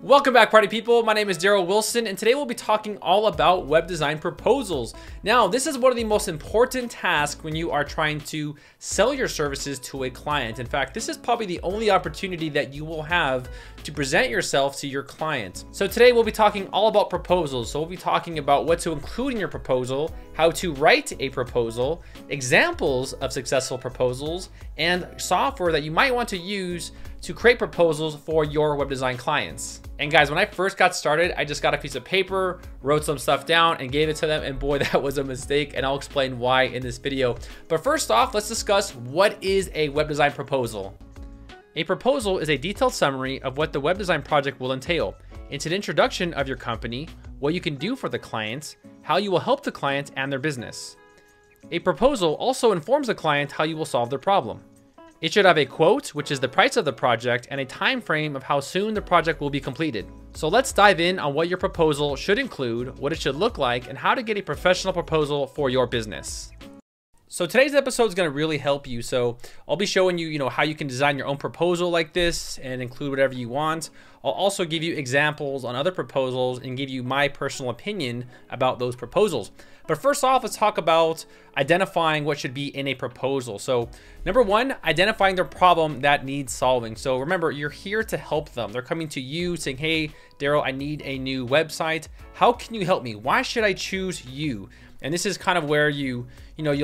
Welcome back, party people. My name is Darrel Wilson, and today we'll be talking all about web design proposals. Now, this is one of the most important tasks when you are trying to sell your services to a client. In fact, this is probably the only opportunity that you will have to present yourself to your client. So today we'll be talking all about proposals. So we'll be talking about what to include in your proposal, how to write a proposal, examples of successful proposals, and software that you might want to use to create proposals for your web design clients. And guys, when I first got started, I just got a piece of paper, wrote some stuff down and gave it to them. And boy, that was a mistake. And I'll explain why in this video. But first off, let's discuss what is a web design proposal. A proposal is a detailed summary of what the web design project will entail. It's an introduction of your company, what you can do for the clients, how you will help the clients and their business. A proposal also informs the client how you will solve their problem. It should have a quote, which is the price of the project, and a time frame of how soon the project will be completed. So let's dive in on what your proposal should include, what it should look like, and how to get a professional proposal for your business. So today's episode is going to really help you. So I'll be showing you, how you can design your own proposal like this and include whatever you want. I'll also give you examples on other proposals and give you my personal opinion about those proposals. But first off, let's talk about identifying what should be in a proposal. So number one, identifying the problem that needs solving. So remember, you're here to help them. They're coming to you saying, hey, Darrel, I need a new website. How can you help me? Why should I choose you? And this is kind of where you'll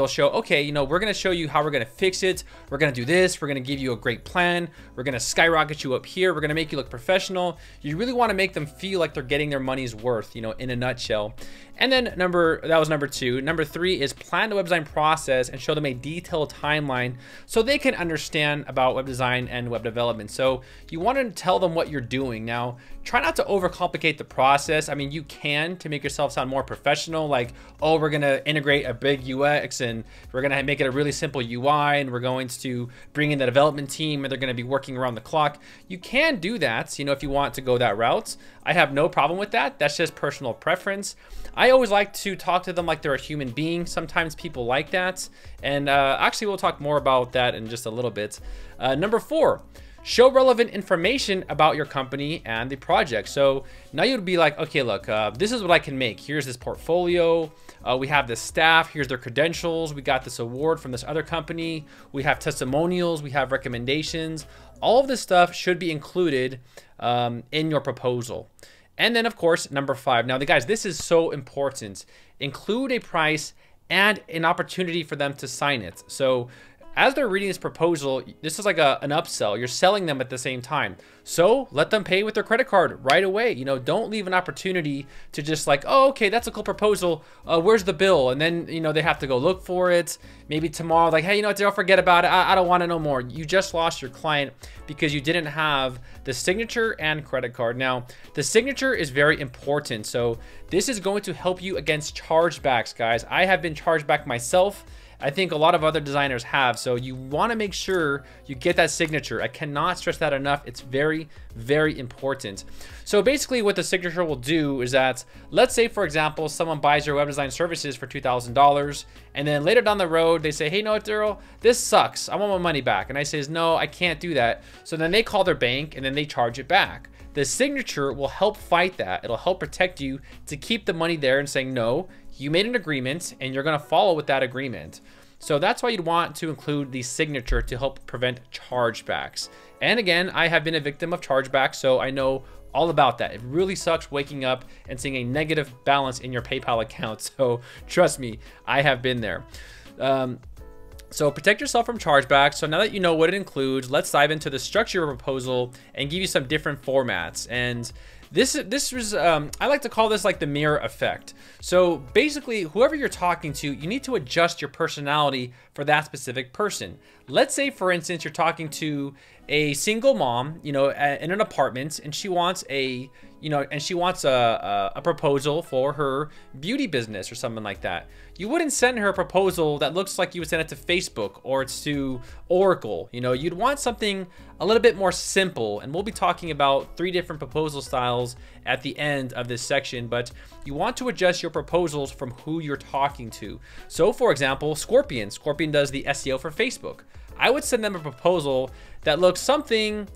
show, okay, we're going to show you how we're going to fix it. We're going to do this. We're going to give you a great plan. We're going to skyrocket you up here. We're going to make you look professional. You really want to make them feel like they're getting their money's worth, in a nutshell. And then that was number two. Number three is plan the web design process and show them a detailed timeline so they can understand about web design and web development. So you want to tell them what you're doing. Now, try not to overcomplicate the process. I mean, you can to make yourself sound more professional, like, oh, we're going to integrate a big UX and we're going to make it a really simple UI and we're going to bring in the development team and they're going to be working around the clock. You can do that, if you want to go that route. I have no problem with that. That's just personal preference. I always like to talk to them like they're a human being. Sometimes people like that. And actually, we'll talk more about that in just a little bit. Number four, show relevant information about your company and the project. So now you'd be like, okay, look, this is what I can make. Here's this portfolio. We have this staff. Here's their credentials. We got this award from this other company. We have testimonials. We have recommendations. All of this stuff should be included in your proposal. And then, of course, number five. Now, guys, this is so important. Include a price and an opportunity for them to sign it. So as they're reading this proposal, this is like an upsell. You're selling them at the same time. So let them pay with their credit card right away. Don't leave an opportunity to just like, oh, okay, that's a cool proposal. Where's the bill? And then, they have to go look for it. Maybe tomorrow, like, hey, Darrel, forget about it. I don't want to know more. You just lost your client because you didn't have the signature and credit card. Now, the signature is very important. So this is going to help you against chargebacks, guys. I have been charged back myself. I think a lot of other designers have. So you want to make sure you get that signature. I cannot stress that enough. It's very, very important. So basically what the signature will do is that, let's say, for example, someone buys your web design services for $2,000. And then later down the road, they say, hey, Darrel, this sucks. I want my money back. And I say, no, I can't do that. So then they call their bank and then they charge it back. The signature will help fight that. It'll help protect you to keep the money there and saying, no, you made an agreement and you're going to follow with that agreement. So that's why you'd want to include the signature to help prevent chargebacks. And again, I have been a victim of chargebacks, so I know all about that. It really sucks waking up and seeing a negative balance in your PayPal account. So trust me, I have been there. So protect yourself from chargebacks. So now that you know what it includes, let's dive into the structure of your proposal and give you some different formats. And this was I like to call this like the mirror effect. So basically, whoever you're talking to, you need to adjust your personality for that specific person. Let's say, for instance, you're talking to a single mom, in an apartment, and she wants a proposal for her beauty business or something like that. You wouldn't send her a proposal that looks like you would send it to Facebook or it's to Oracle. You'd want something a little bit more simple. And we'll be talking about three different proposal styles at the end of this section, but you want to adjust your proposals from who you're talking to. So for example, Scorpion does the SEO for Facebook. I would send them a proposal that looks something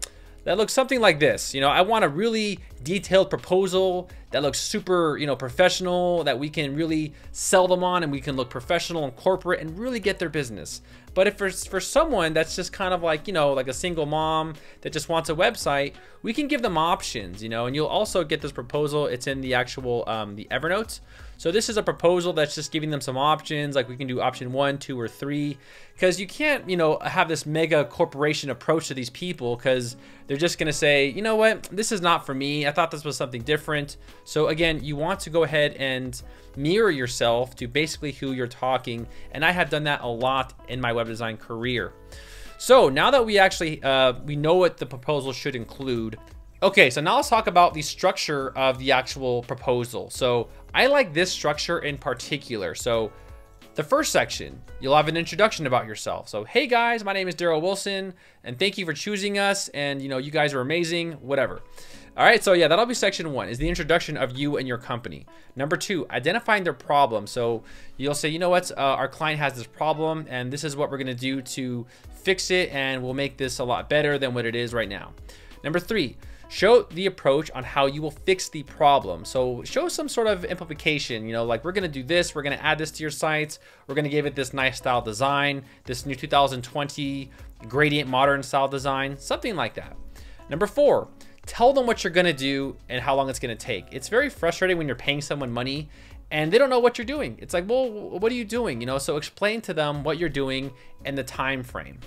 like this. I want a really detailed proposal that looks super, professional, that we can really sell them on, and we can look professional and corporate and really get their business. But if for someone that's just kind of like, like a single mom that just wants a website, we can give them options, and you'll also get this proposal. It's in the actual, the Evernote. So this is a proposal that's just giving them some options. Like we can do option 1, 2, or 3, because you can't, have this mega corporation approach to these people, because they're just going to say, you know what, this is not for me. I thought this was something different. So again, you want to go ahead and mirror yourself to basically who you're talking. And I have done that a lot in my web design career. So now that we actually, we know what the proposal should include. Okay, so now let's talk about the structure of the actual proposal. So I like this structure in particular. So the first section, you'll have an introduction about yourself. So, hey guys, my name is Darrel Wilson, and thank you for choosing us. And you guys are amazing, whatever. All right, so yeah, that'll be section 1, is the introduction of you and your company. Number 2, identifying their problem. So you'll say, you know what, our client has this problem, and this is what we're gonna do to fix it, and we'll make this a lot better than what it is right now. Number 3, show the approach on how you will fix the problem. So show some sort of implication, like we're gonna do this, we're gonna add this to your sites, we're gonna give it this nice style design, this new 2020 gradient modern style design, something like that. Number 4, tell them what you're gonna do and how long it's gonna take. It's very frustrating when you're paying someone money and they don't know what you're doing. It's like, well, what are you doing? So explain to them what you're doing and the time frame.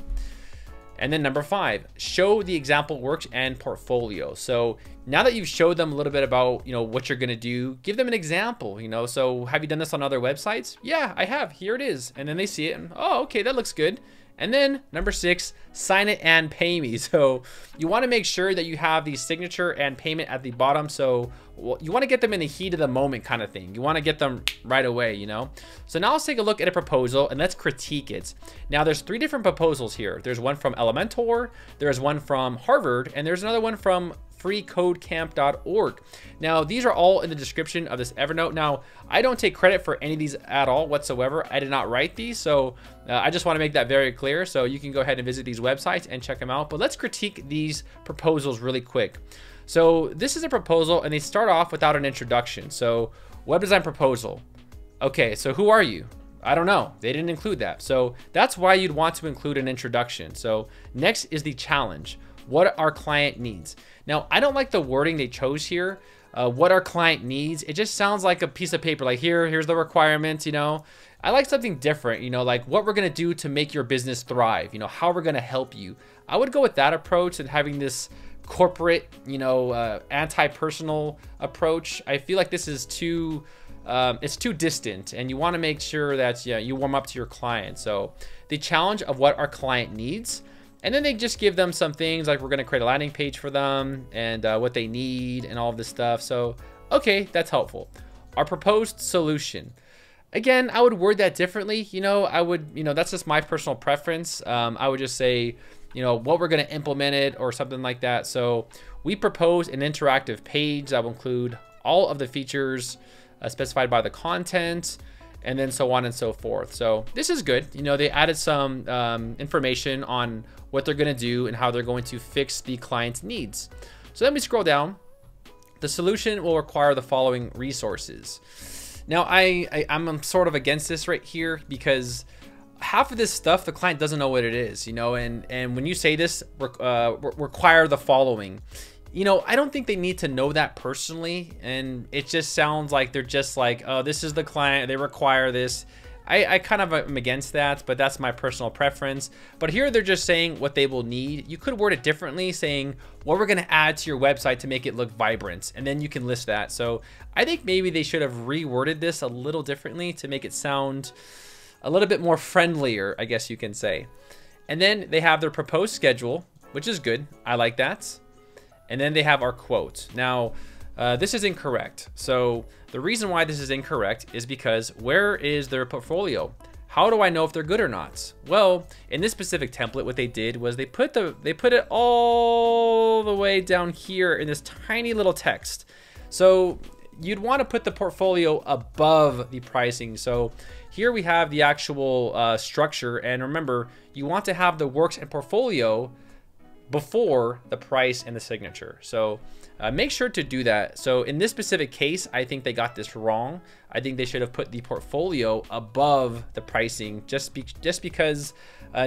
And then number 5, show the example works and portfolio. So now that you've showed them a little bit about, what you're gonna do, give them an example, so have you done this on other websites? Yeah, I have, here it is. And then they see it and, oh, okay, that looks good. And then number 6, sign it and pay me. So you wanna make sure that you have the signature and payment at the bottom. So you wanna get them in the heat of the moment kind of thing. You wanna get them right away, So now let's take a look at a proposal and let's critique it. Now there's 3 different proposals here. There's one from Elementor, there's one from Harvard, and there's another one from FreeCodeCamp.org. Now, these are all in the description of this Evernote. Now, I don't take credit for any of these at all whatsoever. I did not write these, so I just want to make that very clear. So you can go ahead and visit these websites and check them out. But let's critique these proposals really quick. So this is a proposal, and they start off without an introduction. So web design proposal. Okay, so who are you? I don't know, they didn't include that. So that's why you'd want to include an introduction. So next is the challenge. What our client needs. Now, I don't like the wording they chose here. What our client needs. It just sounds like a piece of paper, like here's the requirements, I like something different, like what we're gonna do to make your business thrive, how we're gonna help you. I would go with that approach and having this corporate, anti-personal approach. I feel like this is too, it's too distant, and you wanna make sure that you warm up to your client. So the challenge of what our client needs. And then they just give them some things like we're gonna create a landing page for them and what they need and all of this stuff. So, okay, that's helpful. Our proposed solution. Again, I would word that differently. I would, that's just my personal preference. I would just say, what we're gonna implement it or something like that. So we propose an interactive page that will include all of the features specified by the content, and then so on and so forth. So this is good. They added some information on what they're gonna do and how they're going to fix the client's needs. So then we scroll down. The solution will require the following resources. Now I'm sort of against this right here because half of this stuff, the client doesn't know what it is, and when you say this, require the following, I don't think they need to know that personally. And it just sounds like they're just like, oh, this is the client, they require this. I kind of am against that, but that's my personal preference. But here they're just saying what they will need. You could word it differently, saying what we're gonna add to your website to make it look vibrant, and then you can list that. So I think maybe they should have reworded this a little differently to make it sound a little bit more friendlier, I guess you can say. And then they have their proposed schedule, which is good, I like that. And then they have our quote. Now, this is incorrect. So the reason why this is incorrect is because where is their portfolio? How do I know if they're good or not? Well, in this specific template, what they did was they put it all the way down here in this tiny little text. So you'd want to put the portfolio above the pricing. So here we have the actual structure. And remember, you want to have the works and portfolio before the price and the signature. So Make sure to do that. So in this specific case, I think they got this wrong. I think they should have put the portfolio above the pricing, just because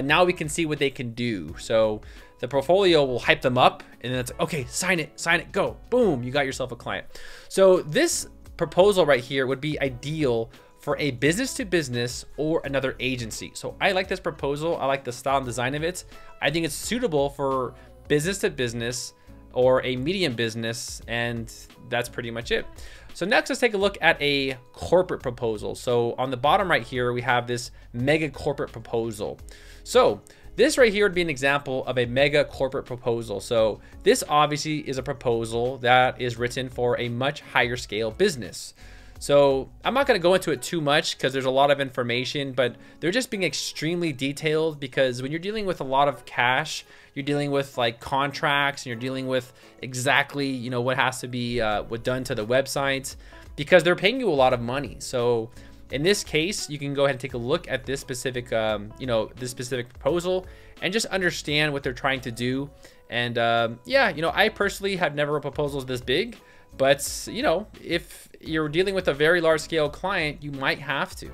now we can see what they can do. So the portfolio will hype them up, and then it's okay, sign it, go, boom, you got yourself a client. So this proposal right here would be ideal for a business to business or another agency. So I like this proposal. I like the style and design of it. I think it's suitable for business to business or a medium business, and that's pretty much it. So next, let's take a look at a corporate proposal. So on the bottom right here, we have this mega corporate proposal. So this right here would be an example of a mega corporate proposal. So this obviously is a proposal that is written for a much higher scale business. So I'm not going to go into it too much because there's a lot of information, but they're just being extremely detailed because when you're dealing with a lot of cash, you're dealing with like contracts and you're dealing with exactly, you know, what has to be done to the website because they're paying you a lot of money. So in this case, you can go ahead and take a look at this specific, you know, this specific proposal and just understand what they're trying to do. And yeah, you know, I personally have never had proposals this big. But, you know, if you're dealing with a very large scale client, you might have to.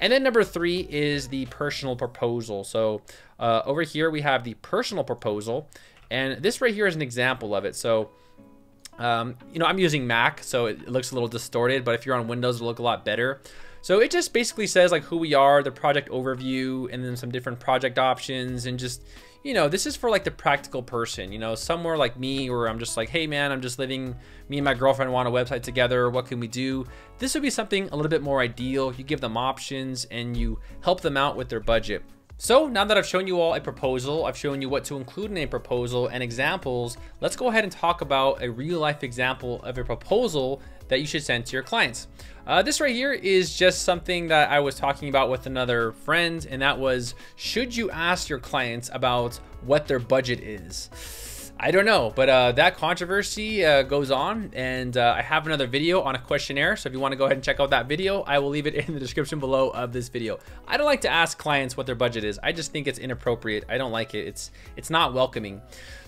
And then number three is the personal proposal. So over here, we have the personal proposal. And this right here is an example of it. So, you know, I'm using Mac, so it looks a little distorted. But if you're on Windows, it'll look a lot better. So it just basically says like who we are, the project overview, and then some different project options and just, you know, this is for like the practical person, you know, somewhere like me where I'm just like, hey man, I'm just living, me and my girlfriend want a website together. What can we do? This would be something a little bit more ideal. You give them options and you help them out with their budget. So now that I've shown you all a proposal, I've shown you what to include in a proposal and examples, let's go ahead and talk about a real life example of a proposal that you should send to your clients. This right here is just something that I was talking about with another friend, and that was, should you ask your clients about what their budget is? I don't know, but that controversy goes on, and I have another video on a questionnaire, so if you want to go ahead and check out that video, I will leave it in the description below of this video. I don't like to ask clients what their budget is. I just think it's inappropriate. I don't like it. It's not welcoming.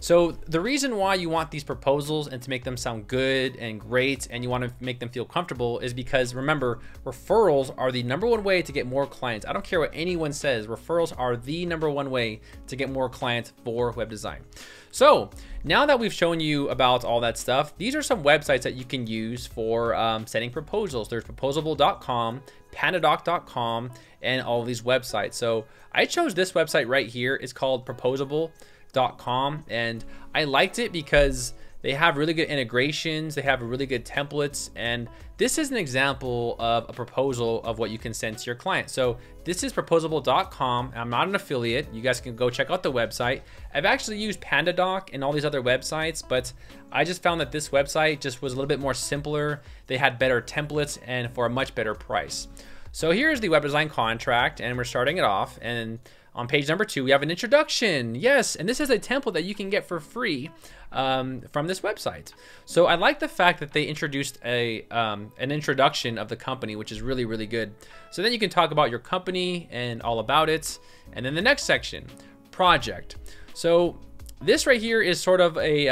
So the reason why you want these proposals and to make them sound good and great and you want to make them feel comfortable is because, remember, referrals are the #1 way to get more clients. I don't care what anyone says. Referrals are the #1 way to get more clients for web design. So now that we've shown you about all that stuff, these are some websites that you can use for sending proposals. There's proposable.com, pandadoc.com, and all these websites. So I chose this website right here. It's called proposable.com, and I liked it because they have really good integrations. They have really good templates. And this is an example of a proposal of what you can send to your client. So this is proposable.com. I'm not an affiliate. You guys can go check out the website. I've actually used PandaDoc and all these other websites, but I just found that this website just was a little bit more simpler. They had better templates and for a much better price. So here's the web design contract, and we're starting it off. And on page #2, we have an introduction. Yes, and this is a template that you can get for free from this website. So I like the fact that they introduced a an introduction of the company, which is really, really good. So then you can talk about your company and all about it. And then the next section, project. So this right here is sort of a,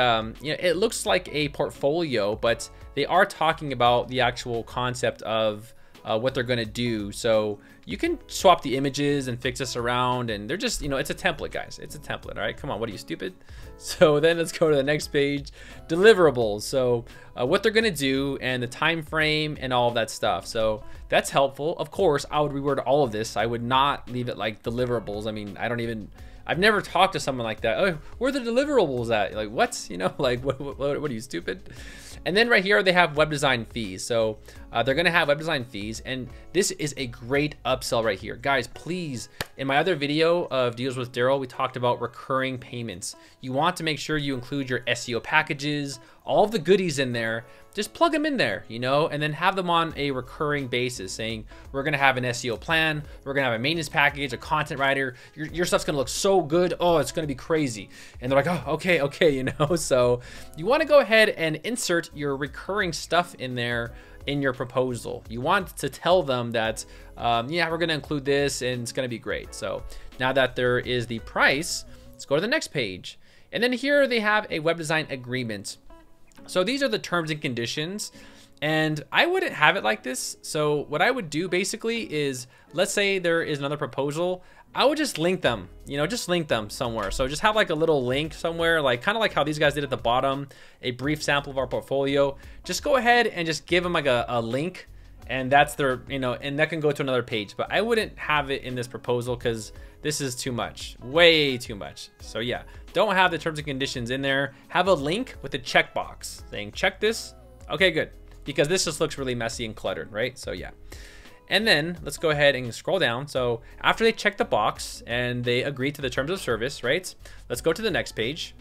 you know, it looks like a portfolio, but they are talking about the actual concept of what they're going to do. So you can swap the images and fix this around, and they're just, you know, it's a template, guys. It's a template. All right, come on, what are you, stupid? So then let's go to the next page, deliverables. So what they're going to do and the time frame and all of that stuff. So that's helpful. Of course, I would reword all of this. I would not leave it like deliverables. I mean, I don't even, I've never talked to someone like that. Oh, where are the deliverables at? Like, what? You know, like, what are you, stupid? And then right here, they have web design fees. So they're going to have web design fees. And this is a great upsell right here. Guys, please, in my other video of Deals with Darrel, we talked about recurring payments. You want to make sure you include your SEO packages, all of the goodies in there. Just plug them in there, you know, and then have them on a recurring basis saying, we're going to have an SEO plan. We're going to have a maintenance package, a content writer. Your stuff's going to look so good. Oh, it's going to be crazy. And they're like, oh, okay, okay, you know. So you want to go ahead and insert your recurring stuff in there in your proposal. You want to tell them that, yeah, we're going to include this and it's going to be great. So now that there is the price, let's go to the next page. And then here they have a web design agreement. So these are the terms and conditions, and I wouldn't have it like this. So what I would do basically is, let's say there is another proposal, I would just link them, you know, just link them somewhere. So just have like a little link somewhere, like kind of like how these guys did at the bottom, a brief sample of our portfolio. Just go ahead and just give them like a link, and that's their, you know, and that can go to another page. But I wouldn't have it in this proposal because this is too much, way too much. So yeah, don't have the terms and conditions in there. Have a link with a checkbox saying, check this. Okay, good. Because this just looks really messy and cluttered, right? So yeah. And then let's go ahead and scroll down. So after they check the box and they agree to the terms of service, right? Let's go to the next page,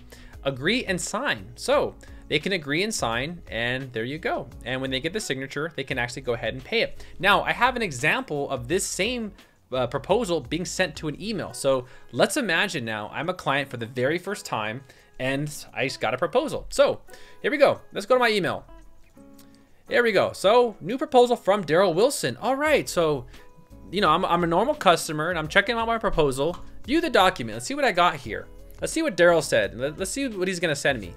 agree and sign. So they can agree and sign, and there you go. And when they get the signature, they can actually go ahead and pay it. Now I have an example of this same proposal being sent to an email. So let's imagine now I'm a client for the very first time and I just got a proposal. So here we go. Let's go to my email. There we go. So new proposal from Darrel Wilson. All right. So, you know, I'm a normal customer and I'm checking out my proposal. View the document. Let's see what I got here. Let's see what Darrel said. Let's see what he's going to send me.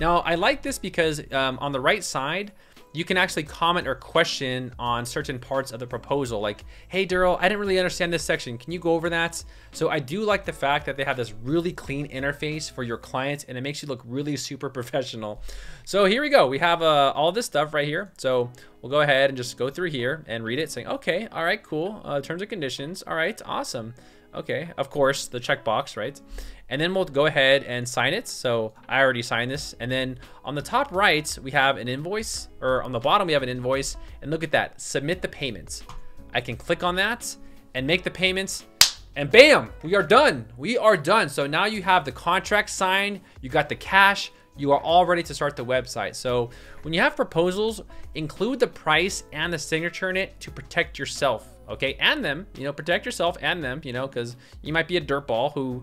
Now, I like this because on the right side, you can actually comment or question on certain parts of the proposal. Like, hey, Darrel, I didn't really understand this section. Can you go over that? So I do like the fact that they have this really clean interface for your clients, and it makes you look really super professional. So here we go. We have all this stuff right here. So we'll go ahead and just go through here and read it saying, okay, all right, cool. Terms and conditions. All right, awesome. Okay, of course, the checkbox, right? And then we'll go ahead and sign it. So I already signed this. And then on the top right, we have an invoice, or on the bottom, we have an invoice. And look at that, submit the payments. I can click on that and make the payments, and bam, we are done. We are done. So now you have the contract signed, you got the cash, you are all ready to start the website. So when you have proposals, include the price and the signature in it to protect yourself. Okay, and them, you know, protect yourself and them, you know, because you might be a dirtball who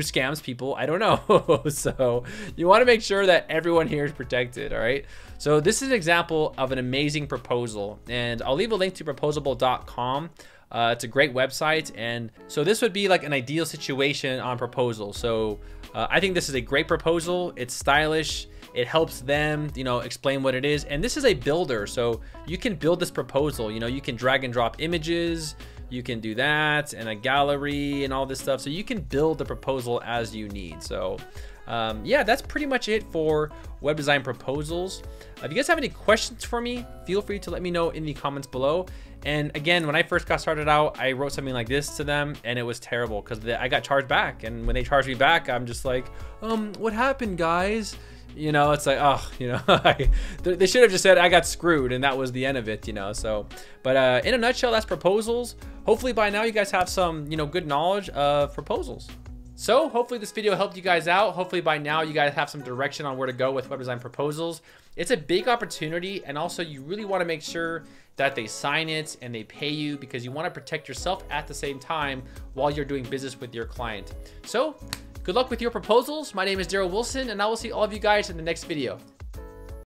scams people. I don't know. So you want to make sure that everyone here is protected. All right. So this is an example of an amazing proposal, and I'll leave a link to proposable.com. It's a great website. And so this would be like an ideal situation on proposal. So I think this is a great proposal. It's stylish. It helps them, you know, explain what it is. And this is a builder. So you can build this proposal, you know, you can drag and drop images. You can do that, and a gallery and all this stuff. So you can build the proposal as you need. So yeah, that's pretty much it for web design proposals. If you guys have any questions for me, feel free to let me know in the comments below. And again, when I first got started out, I wrote something like this to them, and it was terrible because I got charged back. And when they charged me back, I'm just like, what happened, guys? You know, it's like, oh, you know, they should have just said I got screwed, and that was the end of it, you know. So, but in a nutshell, that's proposals. Hopefully by now you guys have some, you know, good knowledge of proposals. So hopefully this video helped you guys out. Hopefully by now you guys have some direction on where to go with web design proposals. It's a big opportunity, and also you really want to make sure that they sign it and they pay you, because you want to protect yourself at the same time while you're doing business with your client. So good luck with your proposals. My name is Darrel Wilson, and I will see all of you guys in the next video.